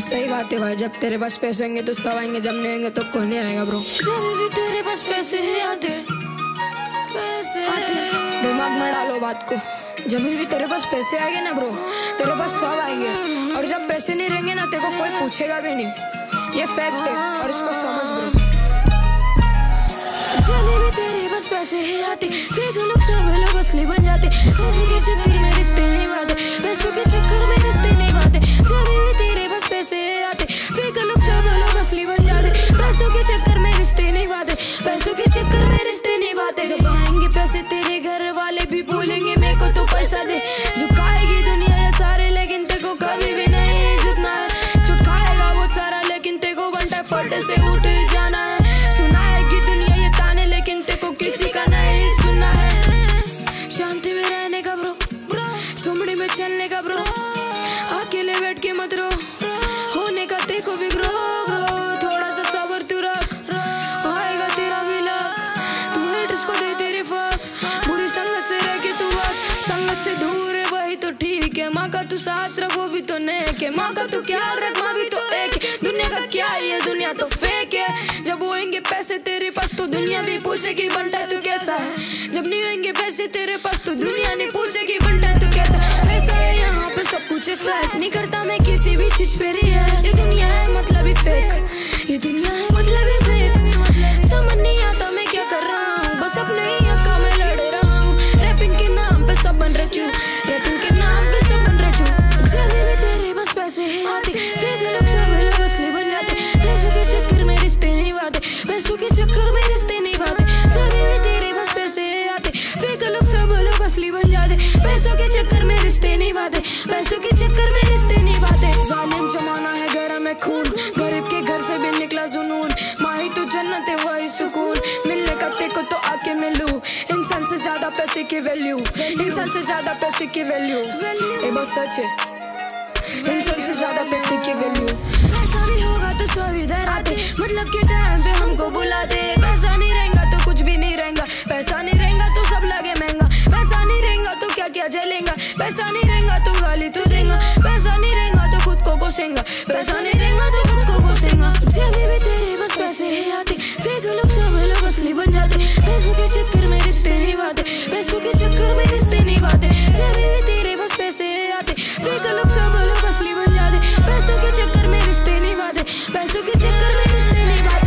सही बात है भाई, जब तेरे पास पैसे होंगे तो सब आएंगे, जब नहीं होंगे तो कोई नहीं आएगा ब्रो। जब भी तेरे पास पैसे ही आते, दिमाग में डालो बात को। जब भी तेरे पास पैसे आएंगे ना ब्रो, तेरे पास सब आएंगे, और जब पैसे नहीं रहेंगे ना तेरे को कोई पूछेगा भी नहीं, ये फैक्ट है और इसको समझ ब्रो। जब भी तेरे पास पैसे ही आते, फेक लोग सब लोग असली बन जाते, पैसों के चक्कर में रिश्ते नहीं बाते, पैसों के चक्कर में रिश्ते नहीं बाते। जब भी तेरे पास पैसे आते, फेक लोग सब लोग असली बन जाते, पैसों के चक्कर में रिश्ते नहीं बाते, पैसों के चक्कर में रिश्ते नहीं बाते। जब आएंगे पैसे तेरे घर वाले भी बोलेंगे मेरे को तो पैसा दे, झुकाएगी दुनिया या सारे लेकिन तेरे को कभी भी नहीं झुकना है, झुकाएगा वो सारा लेकिन तेरे को बंटा फटे से उठ जाना है, किसी का नहीं सुना है। शांति में रहने का ब्रो, सुमड़ी में चलने का ब्रो, अकेले बैठ के मत रो, होने का देखो भी ग्रो ब्रो, थोड़ा सा सब्र तू रख, आएगा तेरा भी लक, तू हेटर्स को दे तेरे फक, बुरी संगत से रह के तू आज संगत से दूर है वही तो ठीक है, माँ का तू साथ रखो भी तो नेक है, माँ का तू क्या रख माँ भी तो एक, दुनिया का क्या ये दुनिया तो फेक है। जब होएंगे पैसे तेरे पास तो दुनिया भी पूछेगी बंटा तू कैसा है, जब नहीं होएंगे पैसे तेरे पास तो दुनिया नहीं पूछेगी बंटा तू कैसा है। पैसा है यहाँ पे सब कुछ फैक्ट, नहीं करता मैं किसी भी चीज पे रिएक्ट, ये दुनिया है मतलब ही फेक, ये दुनिया है मतलब ही फेक, समझ नहीं आता मैं क्या कर रहा हूँ, बस अपने ही आंखों में लड़ रहा हूँ, रैपिंग के नाम पे सब बन रचू, रैपिंग के नाम पे सब बन रचू। जब भी तेरे पास पैसे आते, पैसों के चक्कर में रिश्ते नहीं बाते, जब भी तेरे पास पैसे आते, फेक लोग सब लोग असली बन जाते, पैसों के चक्कर में रिश्ते नहीं बाते, पैसों के चक्कर में रिश्ते नहीं बाते। जालिम जमाना है गरम है खून, गरीब के घर से भी निकला जुनून, माही तो जन्नत है वही सुकून, मिलने का तेको तो आके मिलू, इंसान से ज्यादा पैसे की वैल्यू, इंसान से ज्यादा पैसे की वैल्यू, ये बात सच है, इंसान से ज्यादा पैसे की वैल्यू। भी होगा तो सब इधर आते, मतलब के टाइम पे हमको बुलाते, पैसा नहीं रहेगा तो कुछ भी नहीं रहेगा, पैसा नहीं रहेगा तो सब लगे महंगा, पैसा नहीं रहेगा तो क्या क्या जलेगा, पैसा नहीं रहेगा तो गाली तो देगा, पैसा नहीं रहेगा तो खुद को कोसेंगा, पैसा नहीं रहेगा तो खुद को कोसेंगा। जब भी तेरे पास पैसे आते, फेक लोग सब लोग असली बन जाते, पैसों के चक्कर में रिश्ते नहीं बाते, पैसों के चक्कर में रिश्ते नहीं बाते। जब भी तेरे पास पैसे आते, फेक लोग सब लोग असली बन जाते, पैसों के चक्कर में रिश्ते नहीं बाते, पैसों के चक्कर में रिश्ते नहीं बाते।